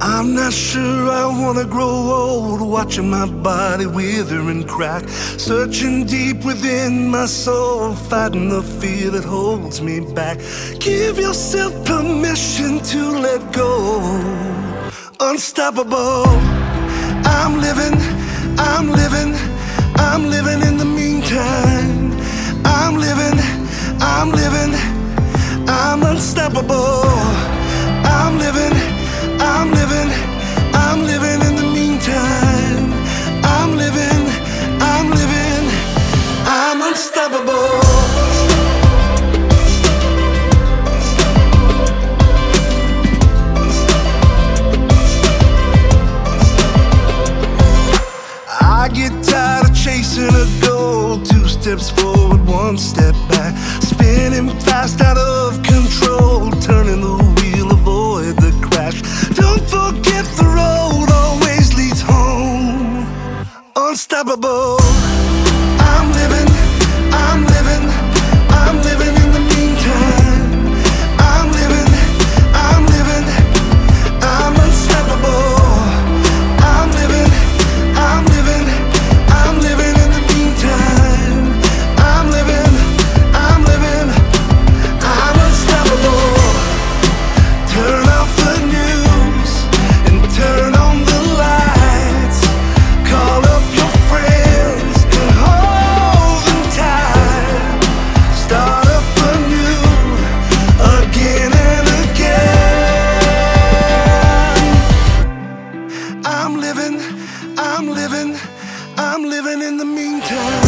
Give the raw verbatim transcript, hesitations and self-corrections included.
I'm not sure I wanna grow old, watching my body wither and crack, searching deep within my soul, fighting the fear that holds me back. Give yourself permission to let go. Unstoppable. I'm living, I'm living, I'm living in the meantime. I'm living, I'm living, I'm unstoppable. I'm living, I'm living, I'm living in the meantime. I'm living, I'm living, I'm unstoppable. I get tired of chasing a goal, two steps forward, one step back, spinning fast out of control, turning the wheel, avoid the crash. Don't forget the road always leads home. Unstoppable. I'm living, I'm living, I'm living in the meantime. I'm living, I'm living, I'm unstoppable. I'm living, I'm living, I'm living in the meantime. I'm living, I'm living, I'm unstoppable. Turn off the news and turn on the lights. Call up your friends and hold them tight. Start up anew, again and again. I'm living, I'm living, I'm living in the meantime.